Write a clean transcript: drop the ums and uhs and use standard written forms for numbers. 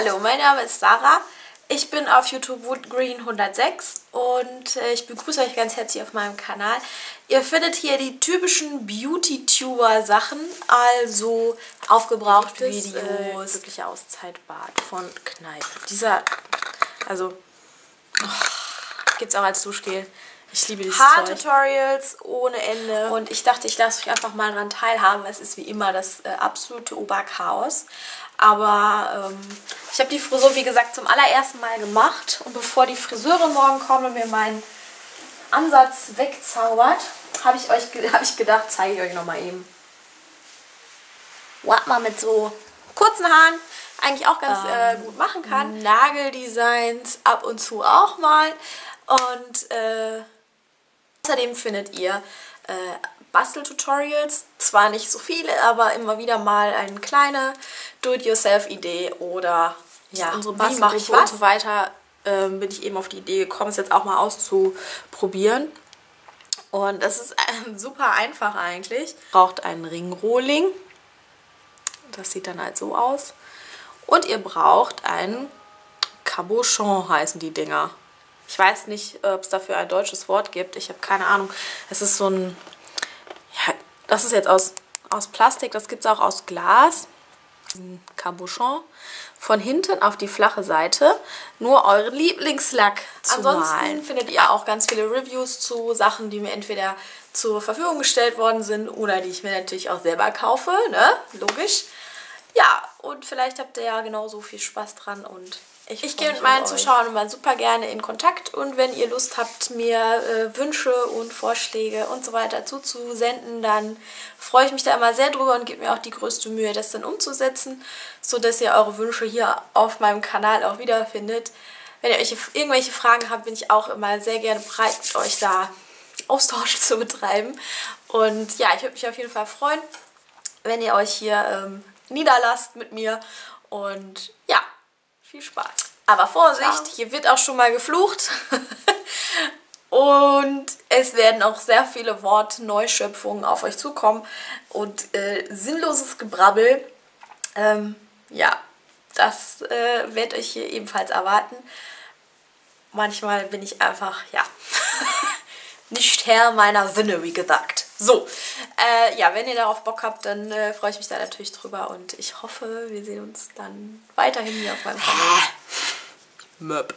Hallo, mein Name ist Sarah. Ich bin auf YouTube Woodgreen106 und ich begrüße euch ganz herzlich auf meinem Kanal. Ihr findet hier die typischen Beauty-Tuber-Sachen, also aufgebraucht Videos. Glückliche Auszeitbad von Kneipp. Dieser, also, gibt's auch als Duschgel. Ich liebe dieses Haar-Tutorials ohne Ende. Und ich dachte, ich lasse euch einfach mal daran teilhaben. Es ist wie immer das absolute Oberchaos. Aber ich habe die Frisur, wie gesagt, zum allerersten Mal gemacht. Und bevor die Friseure morgen kommen und mir meinen Ansatz wegzaubert, hab ich gedacht, zeige ich euch nochmal eben. What man mit so kurzen Haaren eigentlich auch ganz gut machen kann. Nageldesigns ab und zu auch mal. Und außerdem findet ihr Basteltutorials, zwar nicht so viele, aber immer wieder mal eine kleine Do-it-yourself-Idee oder ja, unsere Bastelgruppe und so weiter. Bin ich eben auf die Idee gekommen, es jetzt auch mal auszuprobieren. Und das ist super einfach eigentlich. Braucht einen Ringrohling, das sieht dann halt so aus. Und ihr braucht einen Cabochon, heißen die Dinger. Ich weiß nicht, ob es dafür ein deutsches Wort gibt. Ich habe keine Ahnung. Es ist so ein... Ja, das ist jetzt aus Plastik. Das gibt es auch aus Glas. Ein Cabochon. Von hinten auf die flache Seite nur euren Lieblingslack zu malen. Ansonsten findet ihr auch ganz viele Reviews zu Sachen, die mir entweder zur Verfügung gestellt worden sind oder die ich mir natürlich auch selber kaufe. Ne? Logisch. Ja, und vielleicht habt ihr ja genauso viel Spaß dran und... Ich gehe mit meinen Zuschauern immer super gerne in Kontakt und wenn ihr Lust habt, mir Wünsche und Vorschläge und so weiter zuzusenden, dann freue ich mich da immer sehr drüber und gebe mir auch die größte Mühe, das dann umzusetzen, sodass ihr eure Wünsche hier auf meinem Kanal auch wiederfindet. Wenn ihr euch irgendwelche Fragen habt, bin ich auch immer sehr gerne bereit, mit euch da Austausch zu betreiben. Und ja, ich würde mich auf jeden Fall freuen, wenn ihr euch hier niederlasst mit mir und ja. Viel Spaß. Aber Vorsicht, hier wird auch schon mal geflucht. Und es werden auch sehr viele Wortneuschöpfungen auf euch zukommen. Und sinnloses Gebrabbel. Ja, das wird euch hier ebenfalls erwarten. Manchmal bin ich einfach, ja, nicht Herr meiner Sinne, wie gesagt. So, ja, wenn ihr darauf Bock habt, dann freue ich mich da natürlich drüber und ich hoffe, wir sehen uns dann weiterhin hier auf meinem Kanal. Möp.